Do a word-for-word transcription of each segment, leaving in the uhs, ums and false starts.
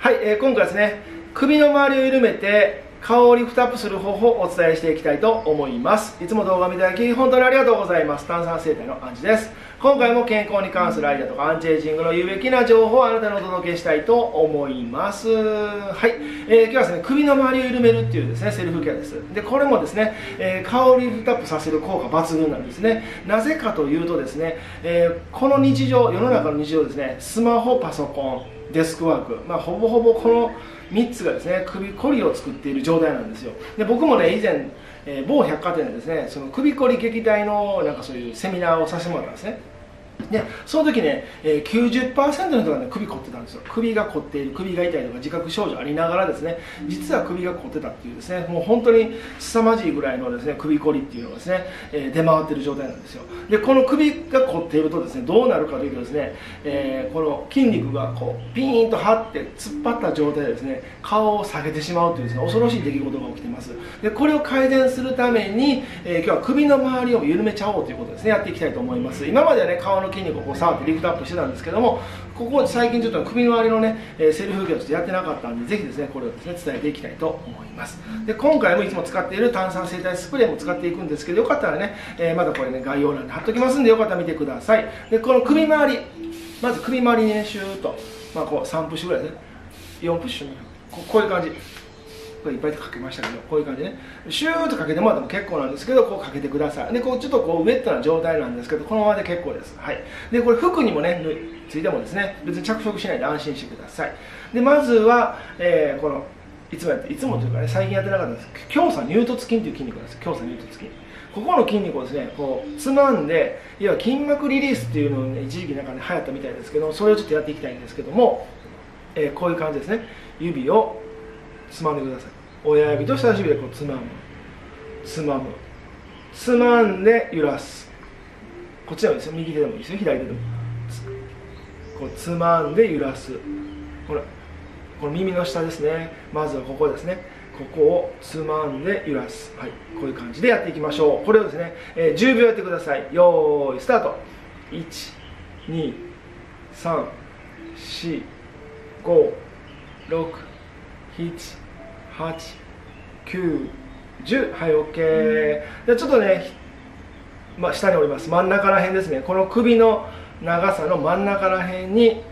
はい、えー、今回ですね、首の周りを緩めて顔をリフトアップする方法をお伝えしていきたいと思います。いつも動画を見ていただき本当にありがとうございます。炭酸生態のアンジです。今回も健康に関するアイデアとかアンチエイジングの有益な情報をあなたにお届けしたいと思います。はい、えー、今日はですね、首の周りを緩めるっていうですねセルフケアです。でこれもですね、えー、顔をリフトアップさせる効果抜群なんですね。なぜかというとですね、えー、この日常、世の中の日常ですね、スマホ、パソコン、デスクワーク、まあ、ほぼほぼこのみっつがですね首こりを作っている状態なんですよ。で僕もね以前、えー、某百貨店でですねその首こり撃退のなんかそういうセミナーをさせてもらったんですね。でその時ね、えー、きゅうじゅっパーセント の人が、ね、首凝ってたんですよ。首が凝っている、首が痛いとか自覚症状ありながらですね、実は首が凝ってたっていうですね、もう本当に凄まじいぐらいのですね首こりっていうのがですね、えー、出回っている状態なんですよ。でこの首が凝っているとですねどうなるかというとですね、えー、この筋肉がこうピーンと張って突っ張った状態でですね顔を下げてしまうというですね恐ろしい出来事が起きています。でこれを改善するために、えー、今日は首の周りを緩めちゃおうということですねやっていきたいと思います。今まではね顔の筋肉をこう触ってリフトアップしてたんですけども、ここ最近ちょっと首の周りのね、えー、セルフケアをちょっとやってなかったんで、ぜひですねこれをですね伝えていきたいと思います。で今回もいつも使っている炭酸生態スプレーも使っていくんですけど、よかったらね、えー、まだこれね概要欄に貼っときますんで、よかったら見てください。でこの首周り、まず首周りにねシューッと、まあ、こうさんプッシュぐらいですね、よんプッシュ、ね、こ, こういう感じ、これいっぱいかけましたけど、こういう感じでねシューッとかけてもらっても結構なんですけど、こうかけてください。でこうちょっとこうウェットな状態なんですけど、このままで結構です。はい、でこれ服にもねついてもですね別に着色しないで安心してください。でまずは、えー、このいつもやっていつもというかね最近やってなかったんですけど、胸鎖乳突筋という筋肉なんです。胸鎖乳突筋、ここの筋肉をですねこうつまんで、いわゆる筋膜リリースっていうのを、ね、一時期なんかね流行ったみたいですけど、それをちょっとやっていきたいんですけども、えー、こういう感じですね。指をつまんでください。親指と人差し指でこうつまむ、つまむ、つまんで揺らす。こっちでもいいですよ、右手でもいいですよ、左手でも、こうつまんで揺らす。ほらこの耳の下ですね、まずはここですね、ここをつまんで揺らす。はい、こういう感じでやっていきましょう。これをですね、えー、じゅうびょうやってください。よーいスタート。いちにさんしごろくななはちきゅうじゅう、はい OK。 でちょっとね、まあ、下に折ります。真ん中らへんですね、この首の長さの真ん中らへんに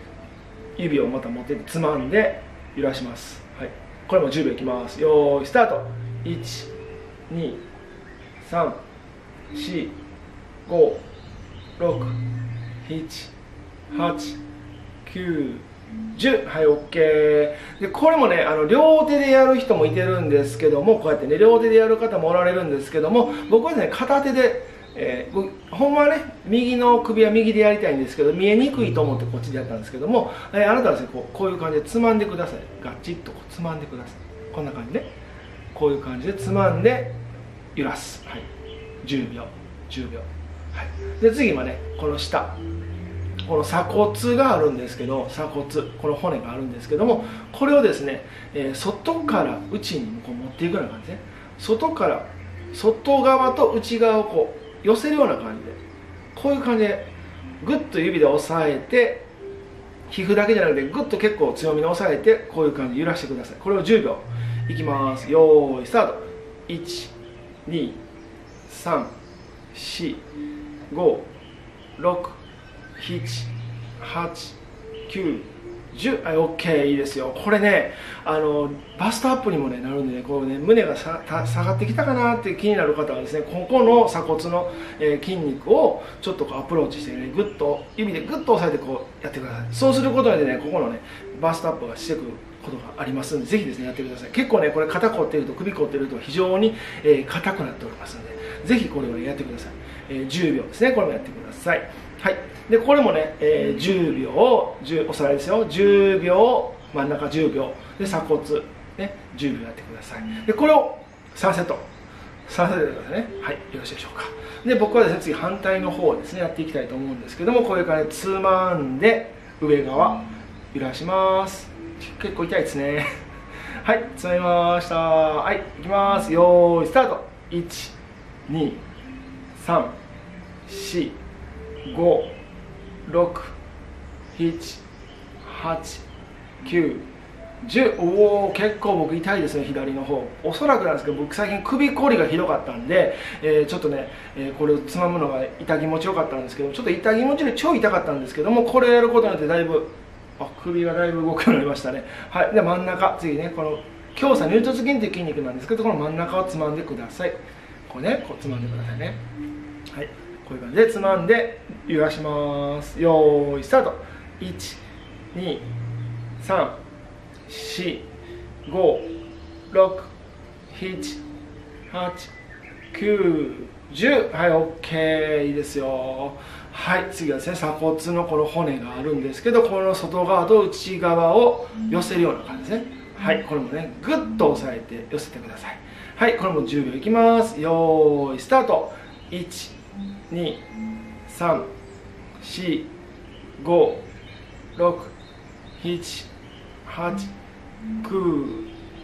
指をまた持ってつまんで揺らします。はい、これもじゅうびょういきます。よーいスタート。いちにさんしごろくななはちきゅうじゅう、はい OK。 でこれもねあの両手でやる人もいてるんですけども、こうやってね両手でやる方もおられるんですけども、僕はね片手で、えー、ほんまはね右の首は右でやりたいんですけど見えにくいと思ってこっちでやったんですけども、えー、あなたはですねこう、こういう感じでつまんでください。ガチッとこうつまんでください。こんな感じで、ね、こういう感じでつまんで揺らす。はい、じゅうびょうじゅうびょう、はい、で次はねこの下、この鎖骨があるんですけど、鎖骨、この骨があるんですけども、これをですね、えー、外から内にこう持っていくような感じで、ね、外から外側と内側をこう寄せるような感じで、こういう感じでグッと指で押さえて、皮膚だけじゃなくてグッと結構強めに押さえて、こういう感じで揺らしてください。これをじゅうびょういきます。よーいスタート。いちにさんしごろくななはちきゅうじゅう、はい OK。 いいですよ。これねあのバストアップにも、ね、なるんで、ね、こうね胸がさ下がってきたかなって気になる方はですね、ここの鎖骨の、えー、筋肉をちょっとこうアプローチしてね、グッと指でグッと押さえてこうやってください。そうすることでねここのねバストアップがしてくることがありますので、ぜひですねやってください。結構ねこれ肩凝ってると首凝ってると非常に硬、えー、くなっておりますので、ぜひこれを、ね、やってください。えー、じゅうびょうですね、これもやってください。はい、でこれもね、えー、じゅうびょう、じゅうおさらいですよ、じゅうびょう、真ん中じゅうびょうで鎖骨、ね、じゅうびょうやってください。でこれをさんセットさんセットでくださいね。はい、よろしいでしょうか。で僕はですね次反対の方をですねやっていきたいと思うんですけども、こういう感じでつまんで上側揺らします。結構痛いですねはいつまみました。はいいきます。よーいスタート。いちにさんしごろくななはちきゅうじゅうじゅう、おお、結構僕痛いですね、左の方。おそらくなんですけど、僕最近首こりがひどかったんで、えー、ちょっとね、えー、これをつまむのが痛気持ちよかったんですけど、ちょっと痛気持ちより超痛かったんですけども、これやることによってだいぶ、あ、首がだいぶ動くようになりましたね。はい、で真ん中、次ね、この強鎖乳突筋という筋肉なんですけど、この真ん中をつまんでください。こうね、こうつまんでくださいね。はい、こういう感じでつまんで揺らします。よーい、スタート。いち、に、さん、よん、ご、ろく、なな、はち、きゅう、じゅう。はい、 OK ですよ。はい、次はですね、鎖骨のこの骨があるんですけど、この外側と内側を寄せるような感じですね。はい、これもね、グッと押さえて寄せてください。はい、これもじゅうびょういきます。よーい、スタート。いち、に、さん、よん、ご、ろく、なな、はち、きゅう、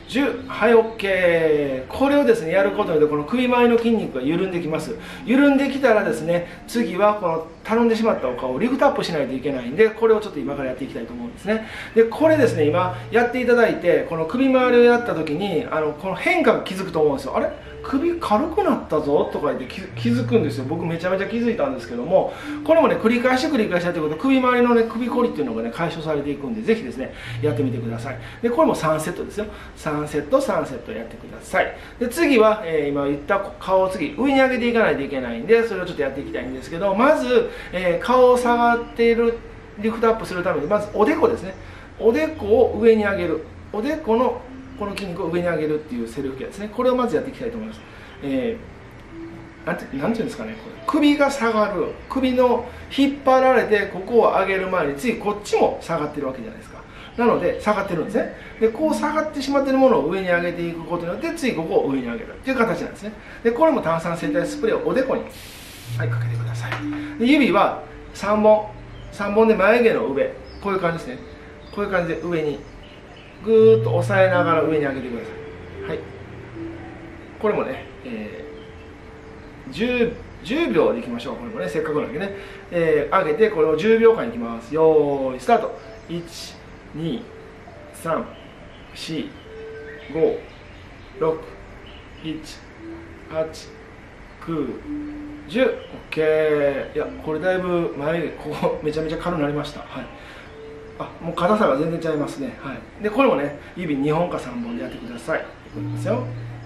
じゅう。はい、 OK。 これをですねやることによって、この首前の筋肉が緩んできます。緩んできたらですね、次はこのたるんでしまったお顔をリフトアップしないといけないんで、これをちょっと今からやっていきたいと思うんですね。でこれですね、今やっていただいて、この首周りをやった時に、あのこの変化が気づくと思うんですよ。あれ、首軽くなったぞとか言って気づくんですよ。僕めちゃめちゃ気づいたんですけども、これもね繰り返し繰り返しやっていくと、首周りのね首こりっていうのがね解消されていくんで、ぜひですねやってみてください。でこれもさんセットですよ。さんセットさんセットやってください。で次は、えー、今言った顔を次上に上げていかないといけないんで、それをちょっとやっていきたいんですけど、まず、えー、顔を下がっているリフトアップするために、まずおでこですね。おでこを上に上げる、おでこのこの筋肉を上に上げるっていうセルフケアですね。これをまずやっていきたいと思います。えー、なんて、なんていうんですかね、これ首が下がる、首の引っ張られてここを上げる前に、次こっちも下がってるわけじゃないですか。なので下がってるんですね。でこう下がってしまっているものを上に上げていくことによって、次ここを上に上げるっていう形なんですね。でこれも炭酸性体スプレーをおでこに、はい、かけてください。で指はさんぼん、さんぼんで眉毛の上、こういう感じですね。こういう感じで上にぐーっと押さえながら上に上げてください。はい、これもね、えー、じゅう, じゅうびょうでいきましょう。これもね、せっかくなんでね、えー、上げてこれをじゅうびょうかんいきます。よーい、スタート。いち、に、さん、よん、ご、ろく、なな、はち、きゅう、じゅう。 OK。 いや、これだいぶ眉毛ここめちゃめちゃ軽くなりました。はい、あ、もう硬さが全然違いますね。はい、でこれもね、指にほんかさんぼんでやってください。いきますよ。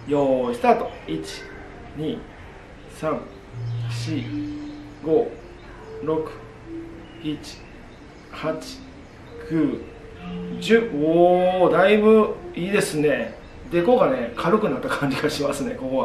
よーい、スタート。いち、に、さん、よん、ご、ろく、なな、はち、きゅう、じゅう。おー、だいぶいいですね。でこがね軽くなった感じがしますね、ここ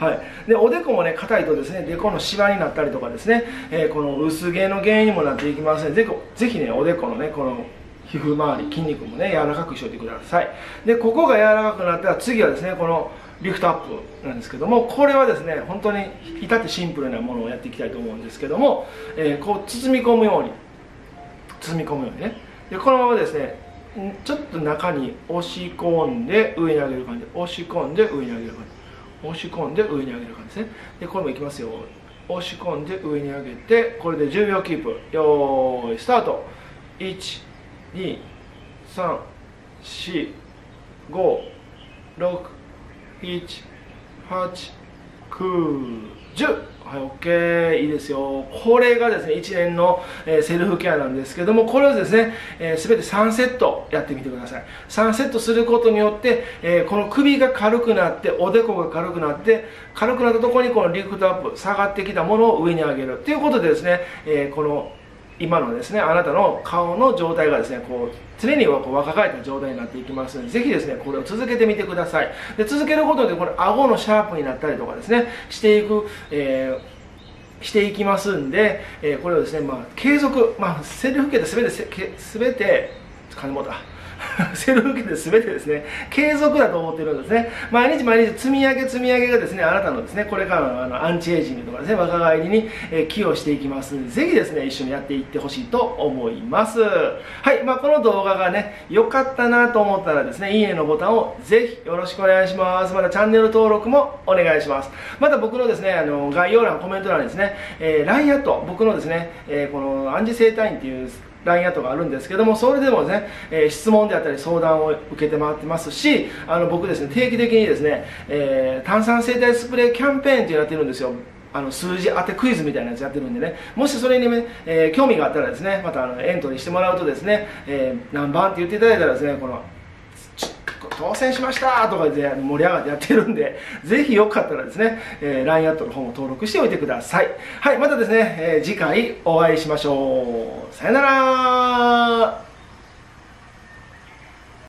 は。はい、でおでこもね硬いとですね、でこのシワになったりとかですね、えー、この薄毛の原因にもなっていきますので、ぜひねおでこのねこの皮膚周り筋肉もね柔らかくしておいてください。でここが柔らかくなったら、次はですねこのリフトアップなんですけども、これはですね本当に至ってシンプルなものをやっていきたいと思うんですけども、えー、こう包み込むように包み込むようにね、でこのままですねちょっと中に押し込んで上に上げる感じ、押し込んで上に上げる感じ、押し込んで上に上げる感じですね。でこれもいきますよ。押し込んで上に上げて、これでじゅうびょうキープ。よーい、スタート。いち、に、さん、よん、ご、ろく、なな、はち、きゅう、じゅう。はい、OK、いいですよ。これがですねいちねんの、えー、セルフケアなんですけども、これをですね、えー、全てさんセットやってみてください。さんセットすることによって、えー、この首が軽くなって、おでこが軽くなって、軽くなったところにこのリフトアップ、下がってきたものを上に上げるっていうことでですね、えー、この今のですねあなたの顔の状態がですねこう常に若返った状態になっていきますので、ぜひですねこれを続けてみてください。で続けることで、これ顎のシャープになったりとかですねしていく、えー、していきますんで、えー、これをですね、まあ、継続、まあ、セルフケアですべてすべて金持ったセルフケアですべてですね継続だと思っているんですね。毎日毎日積み上げ積み上げがですねあなたのですねこれからのあのアンチエイジングとかですね若返りに、えー、寄与していきますので、ぜひですね一緒にやっていってほしいと思います。はい、まあ、この動画がね良かったなと思ったらですね、いいねのボタンをぜひよろしくお願いします。またチャンネル登録もお願いします。また僕のですねあの概要欄コメント欄にですね、えー、ラインアット、僕のですね、えー、このアンジ生態院っていうライン アットがあるんですけども、それでもね、えー、質問であったり相談を受けて回ってますし、あの僕ですね、定期的にですね、えー、炭酸生態スプレーキャンペーンっていうのやってるんですよ。あの数字当てクイズみたいなやつやってるんでね、もしそれに、ねえー、興味があったらですね、またあのエントリーしてもらうとですね、えー、何番って言っていただいたらですね、この当選しましたとかで盛り上がってやってるんで、ぜひよかったらですね、えー、ライン アットの方も登録しておいてください。はい、またですね、えー、次回お会いしましょう。さよなら。